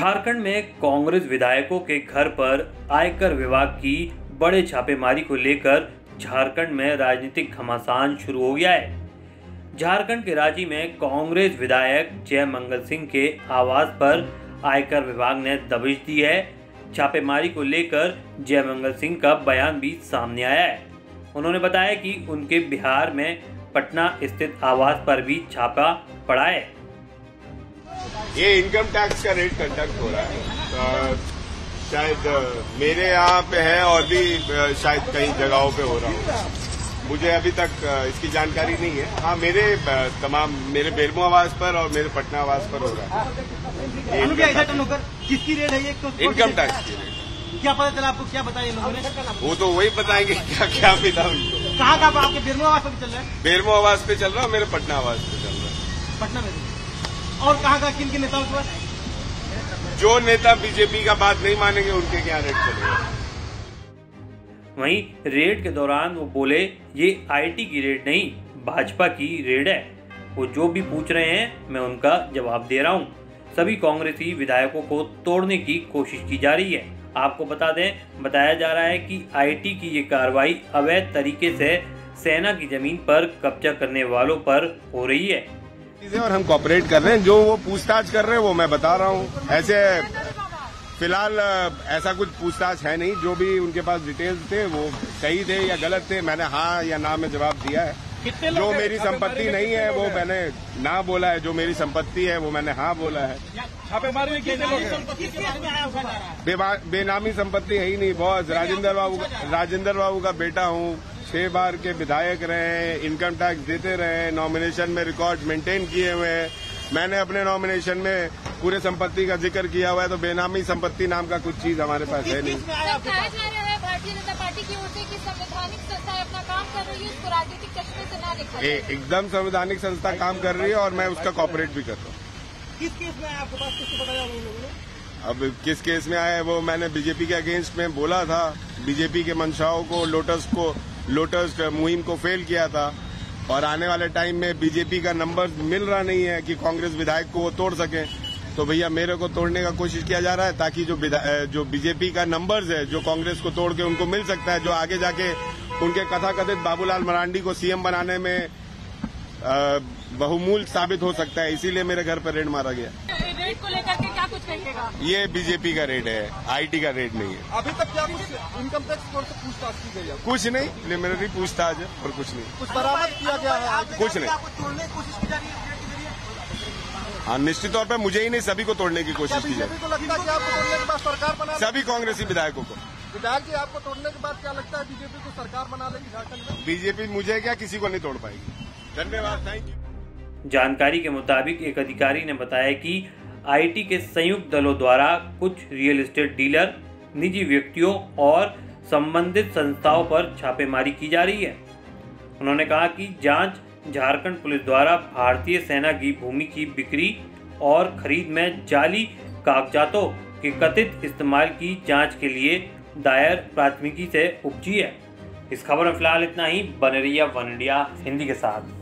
झारखंड में कांग्रेस विधायकों के घर पर आयकर विभाग की बड़े छापेमारी को लेकर झारखंड में राजनीतिक घमासान शुरू हो गया है। झारखंड के रांची में कांग्रेस विधायक जयमंगल सिंह के आवास पर आयकर विभाग ने दबिश दी है। छापेमारी को लेकर जयमंगल सिंह का बयान भी सामने आया है। उन्होंने बताया कि उनके बिहार में पटना स्थित आवास पर भी छापा पड़ा है। ये इनकम टैक्स का रेट कंडक्ट हो रहा है, शायद मेरे यहाँ पे है और भी शायद कई जगहों पे हो रहा है, मुझे अभी तक इसकी जानकारी नहीं है। हाँ, मेरे बेरमो आवास पर और मेरे पटना आवास पर हो रहा है। किसकी रेट है ये? इनकम टैक्स की रेट। क्या पता चला आपको? क्या बताया लोगों ने? वो तो वही बताएंगे क्या क्या मिला उनको। कहाँ का आपके बेरमो आवास पे चल रहा है? बेरमो आवास पे चल रहा है, मेरे पटना आवास पे चल रहा है। पटना में और कहाँ का, किन नेताओं के पास? जो नेता बीजेपी का बात नहीं मानेंगे उनके क्या रेट चलेगा। वहीं रेड के दौरान वो बोले, ये IT की रेड नहीं भाजपा की रेड है। वो जो भी पूछ रहे हैं मैं उनका जवाब दे रहा हूँ। सभी कांग्रेसी विधायकों को तोड़ने की कोशिश की जा रही है। आपको बता दें, बताया जा रहा है कि IT की ये कार्रवाई अवैध तरीके से सेना की जमीन पर कब्जा करने वालों पर हो रही है। और हम कोऑपरेट कर रहे हैं, जो वो पूछताछ कर रहे हैं वो मैं बता रहा हूँ। ऐसे फिलहाल ऐसा कुछ पूछताछ है नहीं। जो भी उनके पास डिटेल्स थे वो सही थे या गलत थे, मैंने हाँ या ना में जवाब दिया है। जो मेरी संपत्ति नहीं है वो मैंने ना बोला है, जो मेरी संपत्ति है वो मैंने हाँ बोला है। छापेमारी में कितने लोग हैं? बेनामी संपत्ति है ही नहीं। बहुत राजेंद्र बाबू का बेटा हूँ, 6 बार के विधायक रहे, इनकम टैक्स देते रहे, नॉमिनेशन में रिकॉर्ड मेंटेन किए हुए हैं। मैंने अपने नॉमिनेशन में पूरे संपत्ति का जिक्र किया हुआ है, तो बेनामी संपत्ति नाम का कुछ चीज हमारे पास है नहीं। भारतीय जनता पार्टी की ओर से कि संवैधानिक संस्था अपना काम कर रही है, उसको राजनीतिक चश्मे से ना देखा। एकदम संवैधानिक संस्था काम कर रही है और मैं उसका कॉपरेट भी कर रहा हूँ। किस केस में आपके पास किसको बताया उन लोगों ने? अब किस केस में आया है वो मैंने बीजेपी के अगेंस्ट में बोला था, बीजेपी के मंशाओं को, लोटस मुहिम को फेल किया था। और आने वाले टाइम में बीजेपी का नंबर मिल रहा नहीं है कि कांग्रेस विधायक को वो तोड़ सके, तो भैया मेरे को तोड़ने का कोशिश किया जा रहा है ताकि जो बीजेपी का नंबर्स है जो कांग्रेस को तोड़ के उनको मिल सकता है, जो आगे जाके उनके कथाकथित बाबूलाल मरांडी को सीएम बनाने में बहुमूल्य साबित हो सकता है। इसीलिए मेरे घर पर रेड मारा गया। रेड को लेकर के क्या कुछ कहिएगा? ये बीजेपी का रेड है, IT का रेड नहीं है। अभी तक क्या इनकम टैक्स कोड से पूछताछ की गई है? कुछ नहीं, प्रिलिमिनरी पूछताछ है और कुछ नहीं। कुछ बरामद किया गया है? कुछ नहीं। तोड़ने की कोशिश की जा रही है? हाँ, निश्चित तौर पर मुझे ही नहीं, सभी को तोड़ने की कोशिश की जा रही है। लगता है कि आपको तोड़ने के बाद सरकार बना, सभी कांग्रेसी विधायकों को। विधायक जी, आपको तोड़ने के बाद क्या लगता है बीजेपी को सरकार बना लेगी झारखंड में? बीजेपी मुझे क्या किसी को नहीं तोड़ पाएगी। धन्यवाद, थैंक यू। जानकारी के मुताबिक एक अधिकारी ने बताया कि IT के संयुक्त दलों द्वारा कुछ रियल एस्टेट डीलर, निजी व्यक्तियों और संबंधित संस्थाओं पर छापेमारी की जा रही है। उन्होंने कहा कि जांच झारखंड पुलिस द्वारा भारतीय सेना की भूमि की बिक्री और खरीद में जाली कागजातों के कथित इस्तेमाल की जांच के लिए दायर प्राथमिकी से उपजी है। इस खबर में फिलहाल इतना ही। बने रहिए वन इंडिया हिंदी के साथ।